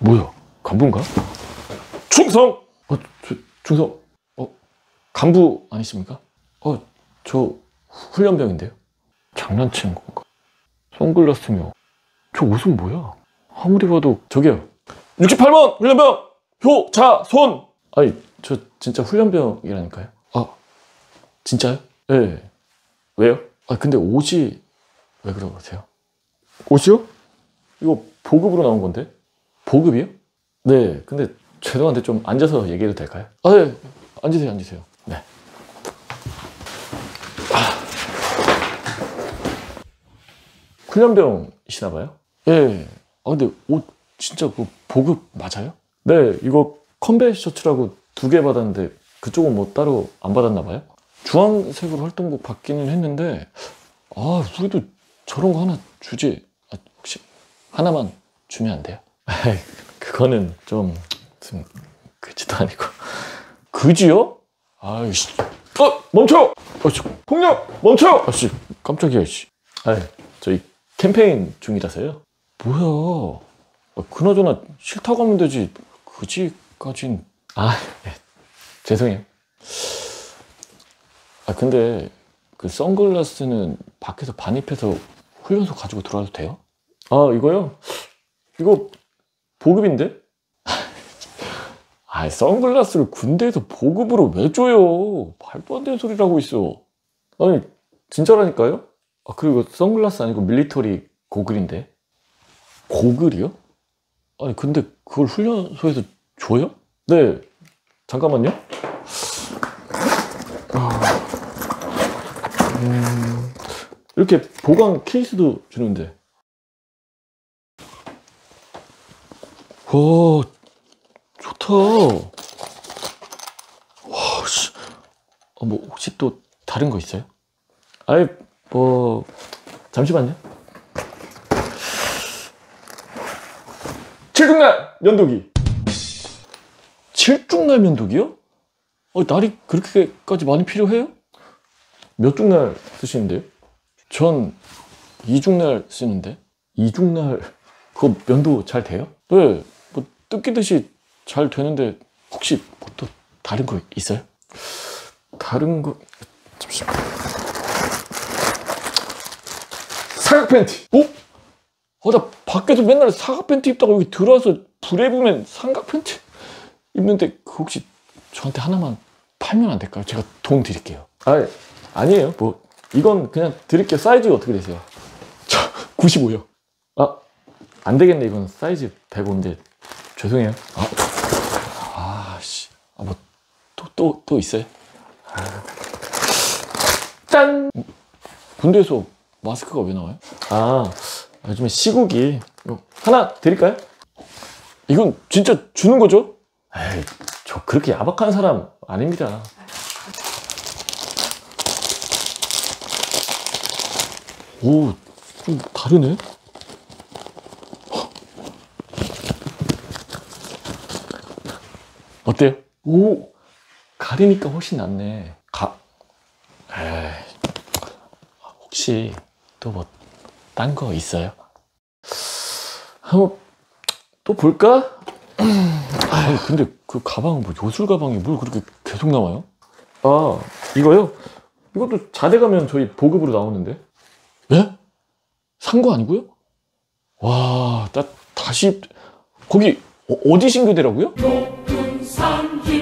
뭐야? 간부인가? 충성! 충성! 간부 아니십니까? 저 훈련병인데요? 장난치는 건가? 선글라스며 저 옷은 뭐야? 아무리 봐도 저기요 68번 훈련병 효자손! 아니 저 진짜 훈련병이라니까요. 아 진짜요? 네. 왜요? 아 근데 옷이 왜 그러세요? 옷이요? 이거 보급으로 나온 건데. 보급이요? 네. 근데 죄송한데 좀 앉아서 얘기해도 될까요? 아 네. 앉으세요 앉으세요. 네. 훈련병이시나 봐요? 예. 아 근데 옷 진짜 그 보급 맞아요? 네. 이거 컨베이 셔츠라고 2개 받았는데 그쪽은 뭐 따로 안 받았나 봐요? 주황색으로 활동복 받기는 했는데 아 우리도 저런 거 하나 주지. 아, 혹시 하나만 주면 안 돼요? 그거는 좀 그지도 아니고. 그지요? 아이씨. 멈춰! 아이씨. 폭력! 멈춰! 아이씨. 깜짝이야. 아이씨. 아이, 저희 캠페인 중이라서요. 뭐야. 아, 그나저나 싫다고 하면 되지. 그지까진. 아, 네. 죄송해요. 아, 근데 그 선글라스는 밖에서 반입해서 훈련소 가지고 들어와도 돼요? 아, 이거요? 이거 보급인데? 아, 선글라스를 군대에서 보급으로 왜 줘요? 말도 안 되는 소리를 하고 있어. 아니, 진짜라니까요? 아, 그리고 선글라스 아니고 밀리터리 고글인데. 고글이요? 아니, 근데 그걸 훈련소에서 줘요? 네. 잠깐만요. 이렇게 보강 케이스도 주는데. 와, 좋다. 와, 씨. 아, 뭐, 혹시 또 다른 거 있어요? 아이, 뭐, 잠시만요. 7중날 면도기. 7중날 면도기요? 날이 그렇게까지 많이 필요해요? 몇 중날 쓰시는데요? 전 2중날 쓰는데. 2중날 그거 면도 잘 돼요? 네, 뭐 뜯기듯이 잘 되는데 혹시 뭐 또 다른 거 있어요? 다른 거... 잠시만. 사각 팬티! 어? 나 밖에서 맨날 사각 팬티 입다가 여기 들어와서 브레이브맨 삼각 팬티 입는데 그 혹시 저한테 하나만 팔면 안 될까요? 제가 돈 드릴게요. 아니에요. 뭐 이건 그냥 드릴게요. 사이즈가 어떻게 되세요? 저 95요. 아, 안 되겠네. 이건 사이즈 105인데 죄송해요. 아씨. 아, 뭐 또 있어요? 짠! 군대에서 마스크가 왜 나와요? 아, 요즘에 시국이. 하나 드릴까요? 이건 진짜 주는 거죠? 에이, 저 그렇게 야박한 사람 아닙니다. 오, 좀 다르네? 어때요? 오, 가리니까 훨씬 낫네. 혹시 또 뭐 딴 거 있어요? 한번 또 볼까? 아니, 근데 그 가방, 뭐 요술 가방이 뭘 그렇게 계속 나와요? 아, 이거요? 이것도 자대 가면 저희 보급으로 나오는데. 예? 산 거 아니고요? 와, 나 다시 거기 어디 신교대라고요? 높은 산길.